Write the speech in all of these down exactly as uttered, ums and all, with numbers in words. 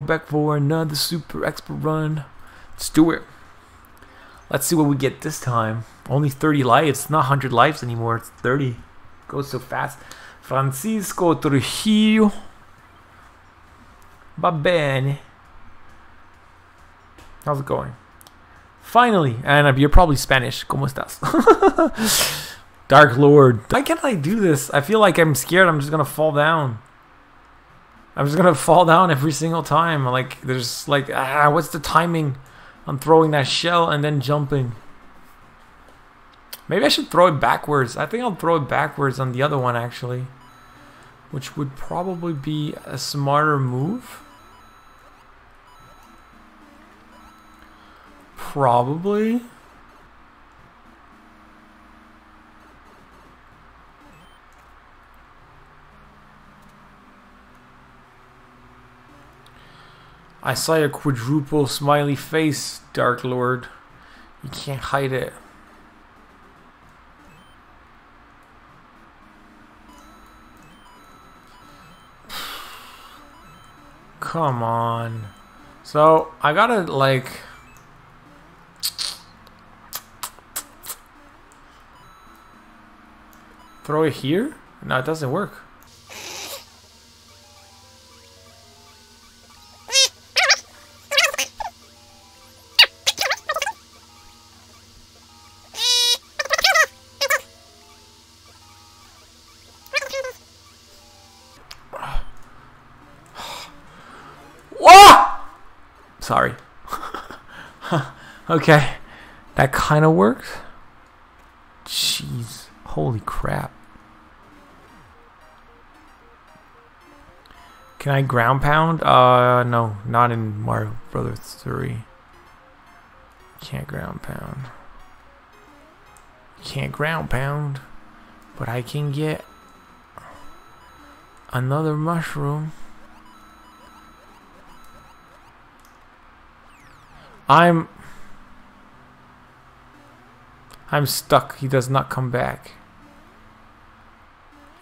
Back for another Super Expert Run. Let's do it. Let's see what we get this time. Only thirty lives, not one hundred lives anymore. It's thirty. Goes so fast. Francisco Trujillo. Va bene. How's it going? Finally, and you're probably Spanish. ¿Cómo estás? Dark Lord. Why can't I do this? I feel like I'm scared. I'm just gonna fall down. I'm just gonna fall down every single time. Like there's like ah, what's the timing on throwing that shell and then jumping? Maybe I should throw it backwards. I think I'll throw it backwards on the other one actually, which would probably be a smarter move. Probably. I saw your quadruple smiley face, Dark Lord. You can't hide it. Come on. So, I gotta, like... throw it here? No, it doesn't work. Sorry. Okay. That kind of works. Jeez. Holy crap. Can I ground pound? Uh, no. Not in Mario Brothers three. Can't ground pound. Can't ground pound. But I can get another mushroom. I'm I'm stuck. He does not come back.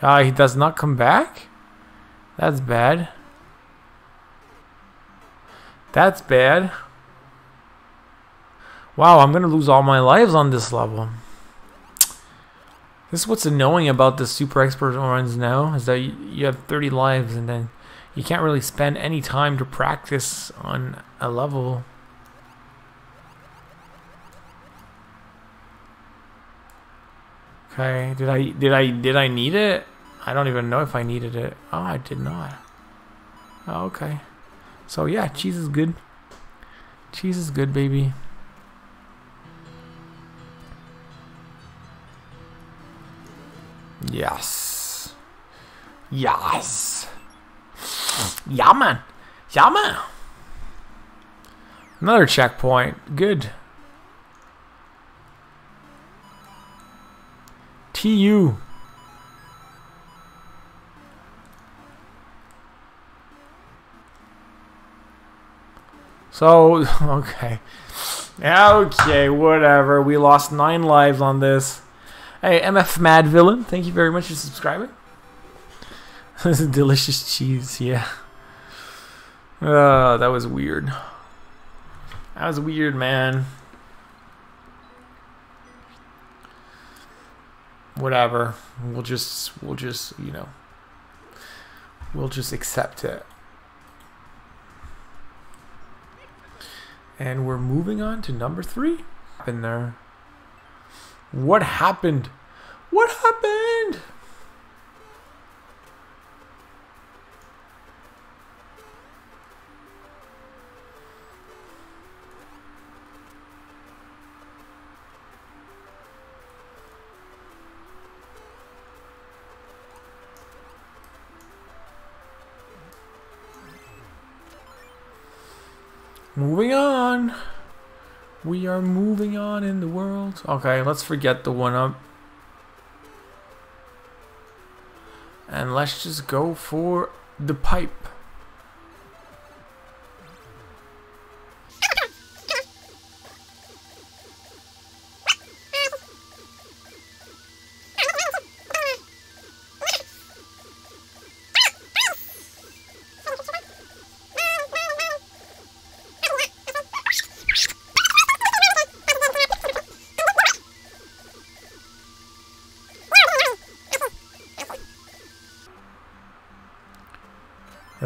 Ah, uh, he does not come back? That's bad. That's bad. Wow, I'm gonna lose all my lives on this level. This is what's annoying about the Super Expert Runs now, is that you, you have thirty lives and then you can't really spend any time to practice on a level. Okay, did I did I did I need it? I don't even know if I needed it. Oh, I did not. Oh, okay. So yeah, cheese is good. Cheese is good, baby. Yes. Yes. Yeah, man. Yeah, man. Another checkpoint. Good. T U. So, okay. Okay, whatever. We lost nine lives on this. Hey, M F Mad Villain, thank you very much for subscribing. This is delicious cheese, yeah. Uh, that was weird. That was weird, man. Whatever, we'll just we'll just you know we'll just accept it, and we're moving on to number three. In there, what happened? What happened? Moving on. We are moving on in the world. Okay, let's forget the one-up. And let's just go for the pipe.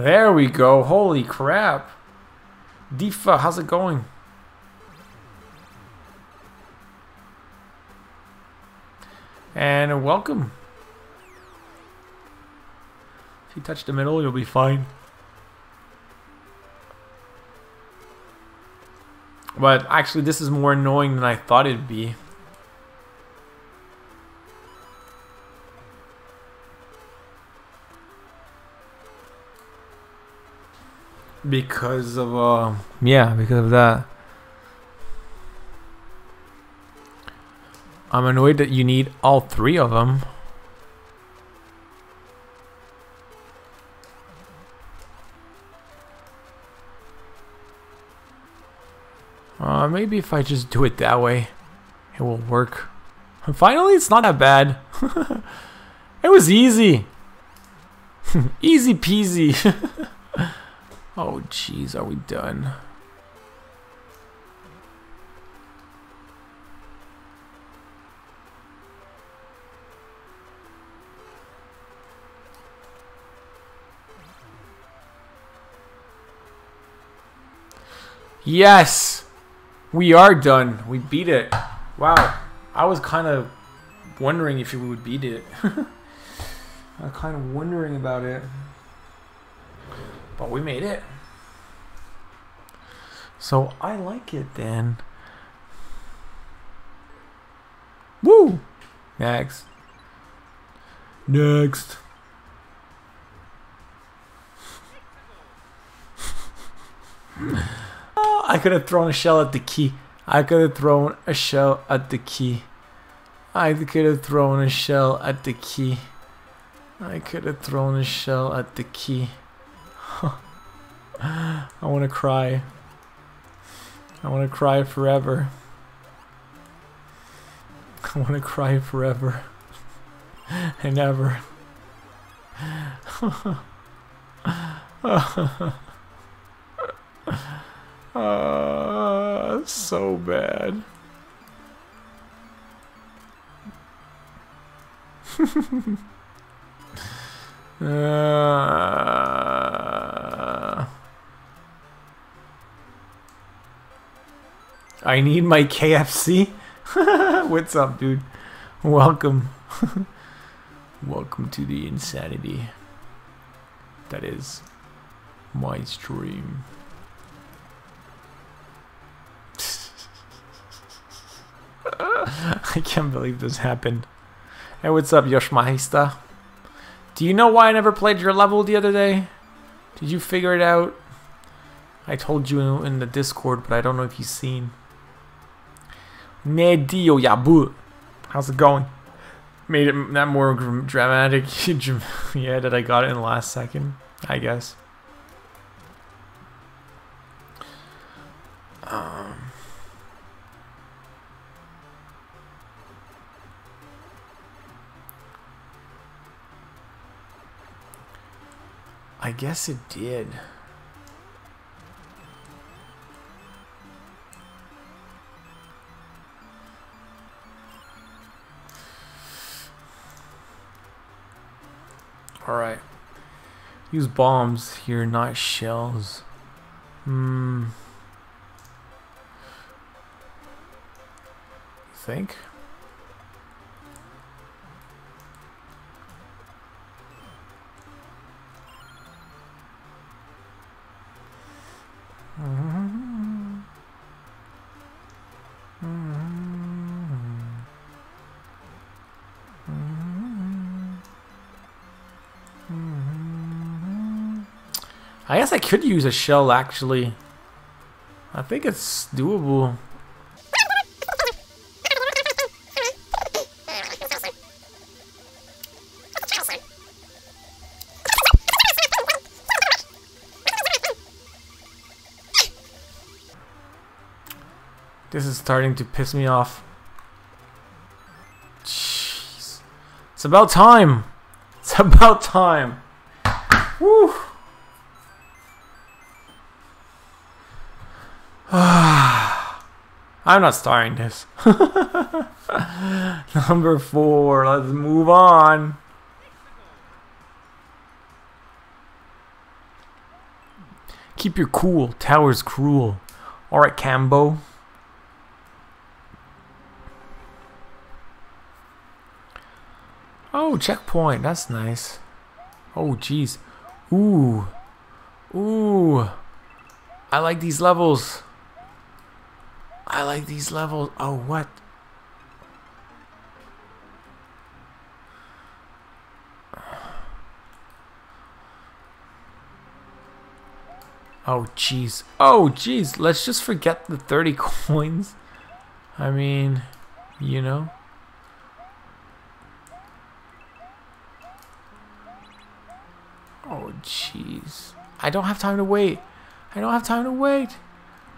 There we go. Holy crap. Difa, how's it going? And welcome. If you touch the middle, you'll be fine. But actually, this is more annoying than I thought it'd be. Because of, uh, yeah, because of that. I'm annoyed that you need all three of them. Uh, maybe if I just do it that way, it will work. And finally, it's not that bad. It was easy. Easy peasy. Oh, jeez, are we done? Yes! We are done. We beat it. Wow. I was kind of wondering if we would beat it. I was kind of wondering about it. But we made it. So I like it then. Woo! Next. Next. Oh, I could have thrown a shell at the key. I could have thrown a shell at the key. I could have thrown a shell at the key. I could have thrown a shell at the key. I want to cry. I want to cry forever. I want to cry forever and ever. Uh, so bad. Uh, I need my K F C. What's up, dude? Welcome. Welcome to the insanity that is my stream. I can't believe this happened. Hey, what's up, Yosh Mahista? Do you know why I never played your level the other day? Did you figure it out? I told you in the Discord, but I don't know if you've seen. Nedio Yabu. How's it going? Made it that more dramatic. Yeah, that I got it in the last second, I guess. Um... I guess it did. Alright. Use bombs here, not shells. Hmm. You think? Mm-hmm. Mm-hmm. Mm-hmm. Mm-hmm. I guess I could use a shell actually. I think it's doable. This is starting to piss me off. Jeez. It's about time. It's about time. Woo. I'm not starting this. Number four. Let's move on. Keep Your Cool, Tower Is Cruel. Alright, Camboe. Oh, checkpoint. That's nice. Oh, jeez. Ooh. Ooh. I like these levels. I like these levels. Oh, what? Oh, jeez. Oh, jeez. Let's just forget the thirty coins. I mean, you know. Oh, jeez. I don't have time to wait. I don't have time to wait.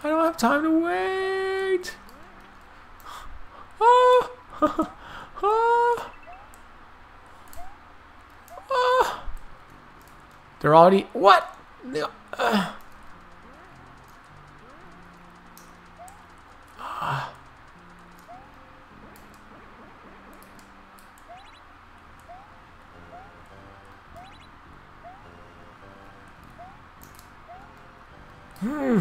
I don't have time to wait. Oh, oh, oh. Oh. They're already... What? Uh. Hmm.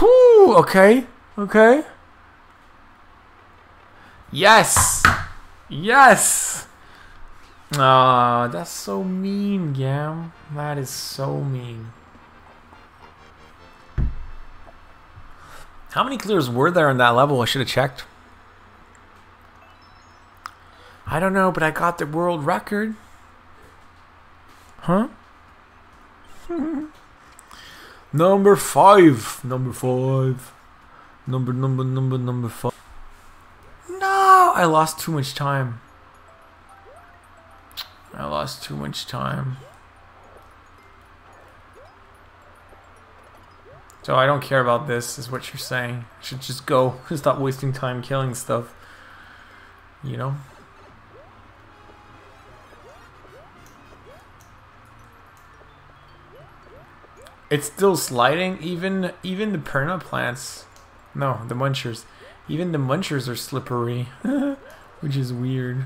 Whew, okay. Okay. Yes. Yes. Ah, oh, that's so mean, Gam. That is so mean. How many clears were there in that level? I should have checked. I don't know, but I got the world record. Huh? Number five. Number five. Number, number, number, number five. No! I lost too much time. I lost too much time. So I don't care about this, is what you're saying. I should just go. Stop wasting time killing stuff. You know? It's still sliding. Even even the perna plants, no, the munchers. Even the munchers are slippery, which is weird.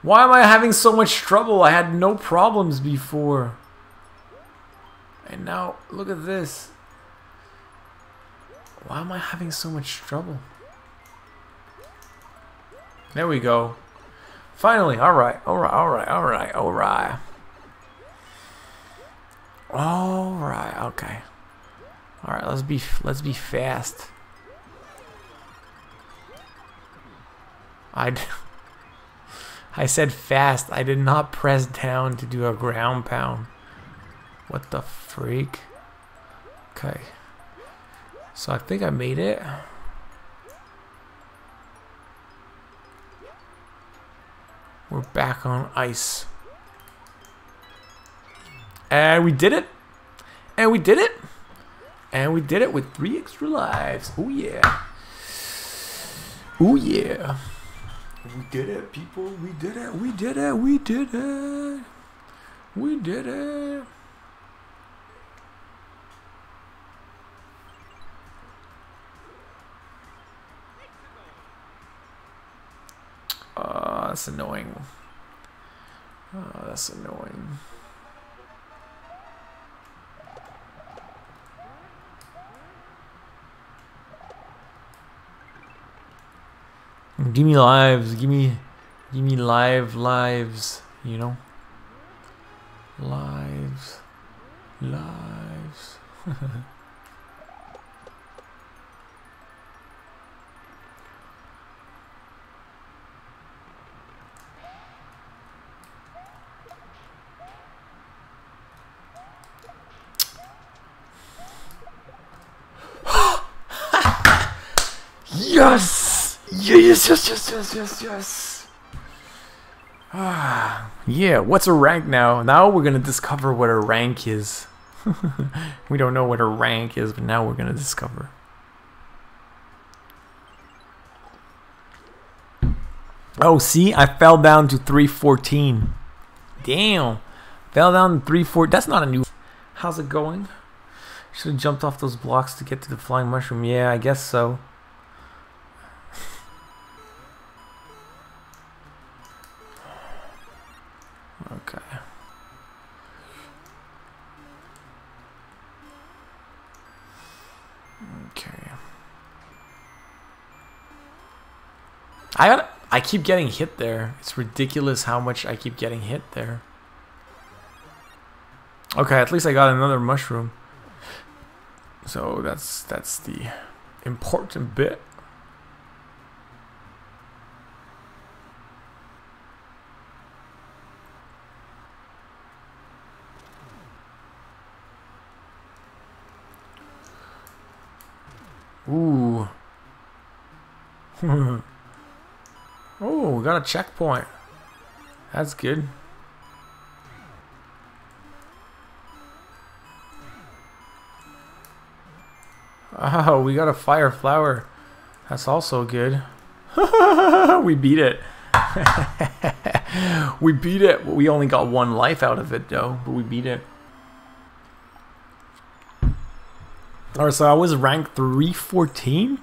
Why am I having so much trouble? I had no problems before. And now, look at this. Why am I having so much trouble? There we go. Finally, alright, alright, alright, alright, alright. Alright, okay. Alright, let's be let's be fast. I'd I said fast. I did not press down to do a ground pound. What the freak? Okay. So I think I made it. We're back on ice. And we did it. And we did it. And we did it with three extra lives. Oh yeah. Oh yeah. We did it, people. We did it. We did it. We did it. We did it. Oh, that's annoying. Oh, that's annoying. Give me lives. Give me, give me live lives. You know, lives, lives. Yes! Yes, yes, yes, yes, yes, yes. Ah, yeah, what's a rank now? Now we're gonna discover what a rank is. We don't know what a rank is, but now we're gonna discover. Oh, see, I fell down to three fourteen. Damn. Fell down to three fourteen. That's not a new. How's it going? Should have jumped off those blocks to get to the flying mushroom. Yeah, I guess so. Okay. Okay. I got. I keep getting hit there. It's ridiculous how much I keep getting hit there. Okay, at least I got another mushroom. So that's that's the important bit. Ooh. Oh, we got a checkpoint. That's good. Oh, we got a fire flower. That's also good. We beat it. We beat it. We only got one life out of it, though, but we beat it. Alright, so I was ranked three fourteen.